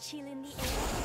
Chill in the air.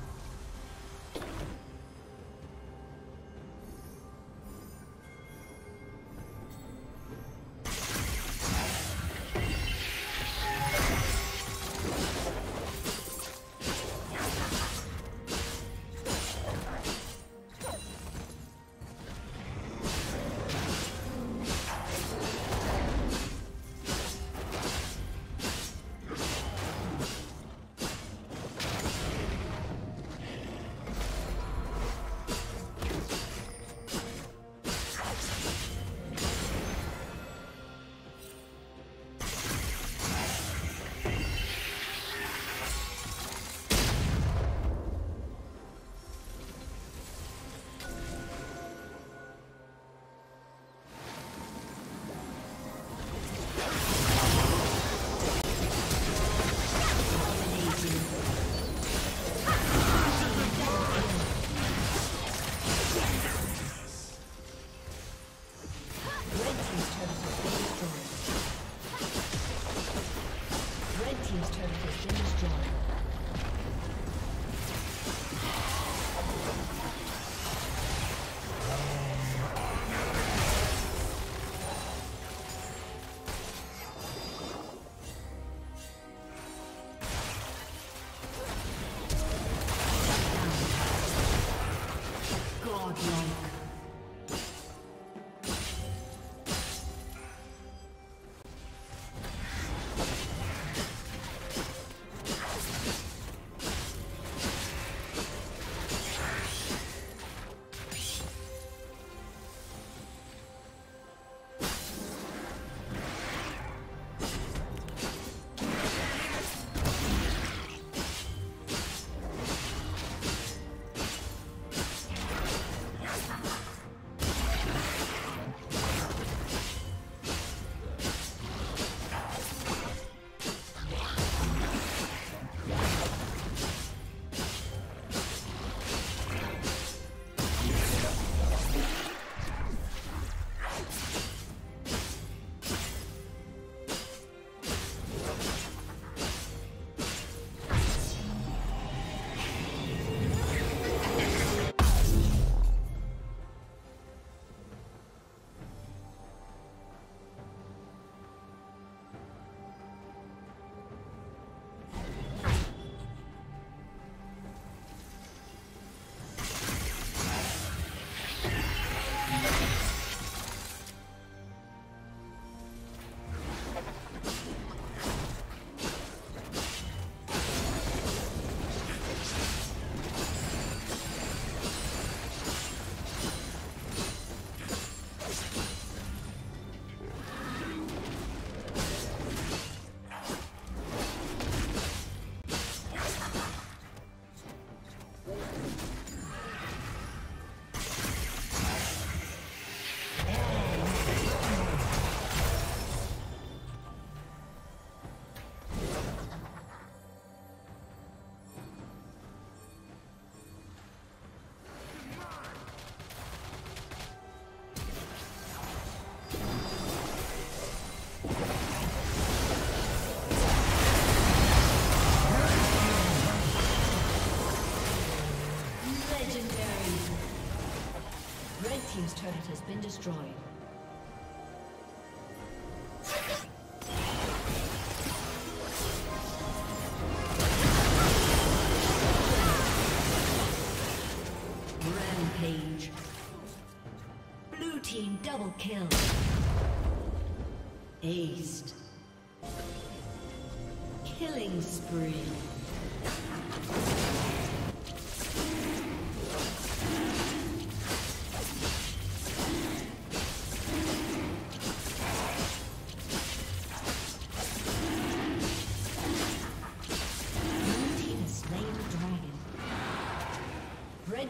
Legendary. Red team's turret has been destroyed. Double kill. Aced. Killing spree. Blue team has slain the dragon. Red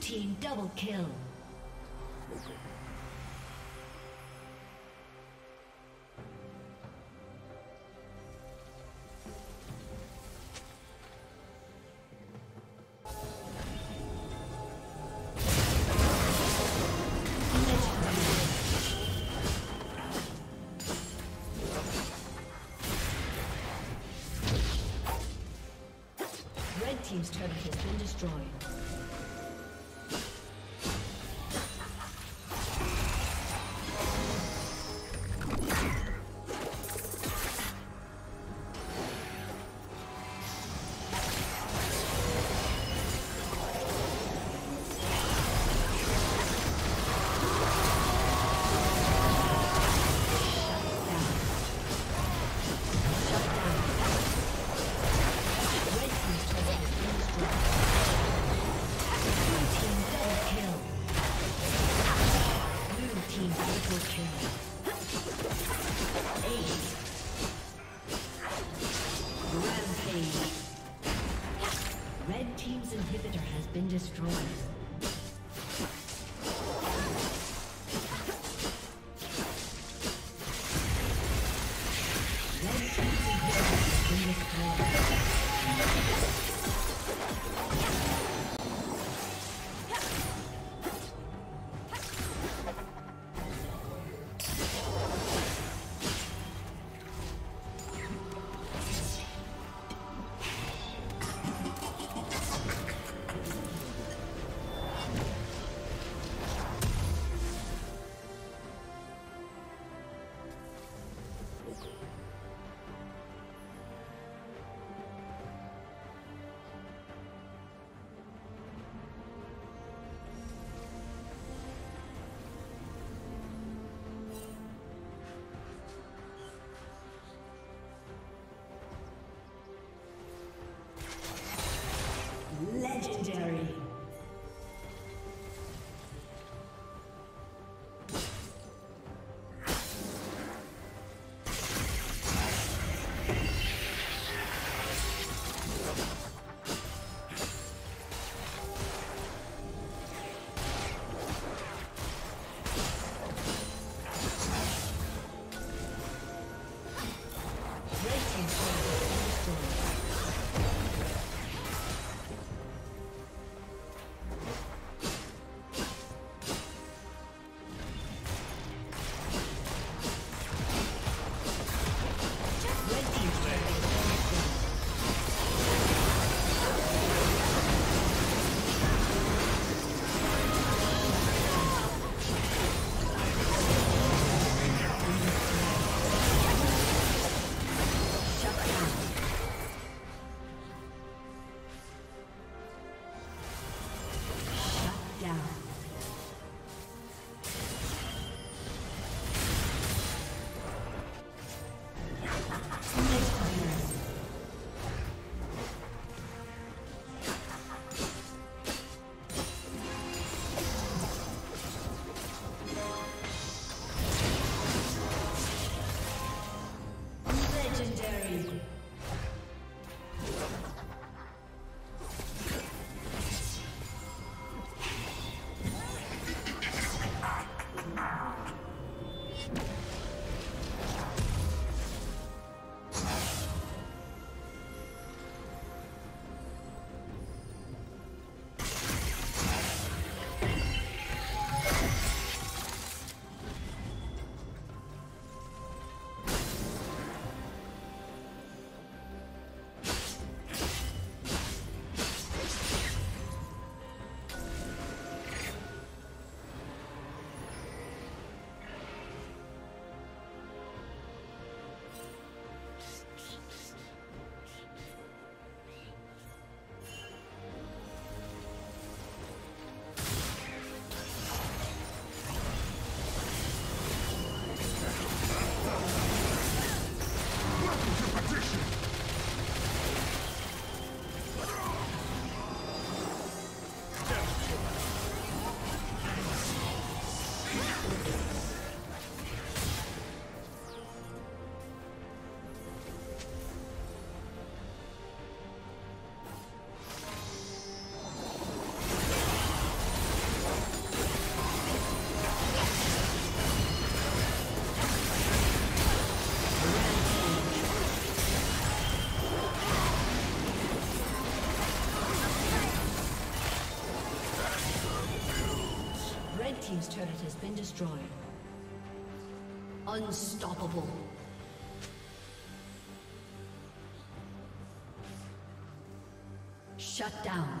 Team double kill. Red team's turret has been destroyed. Red Team's turret has been destroyed. Unstoppable. Shut down.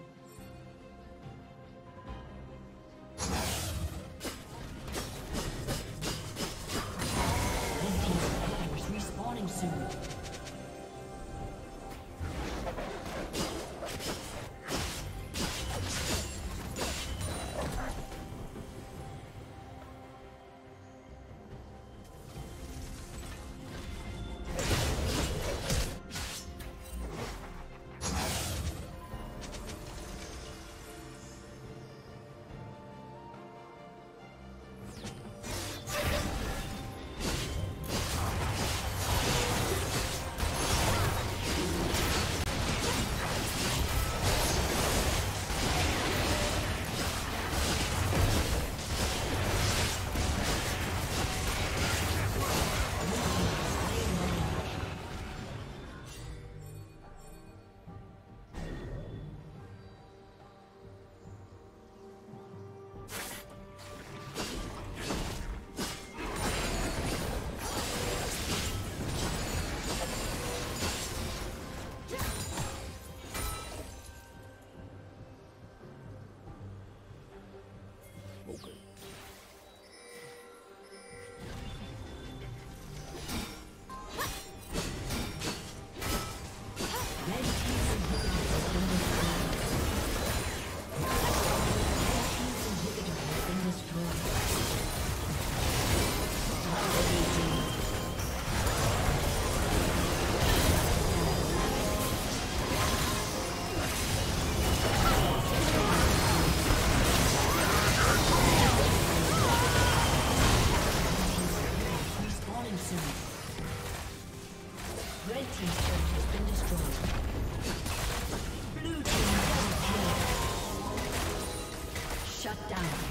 Shut down.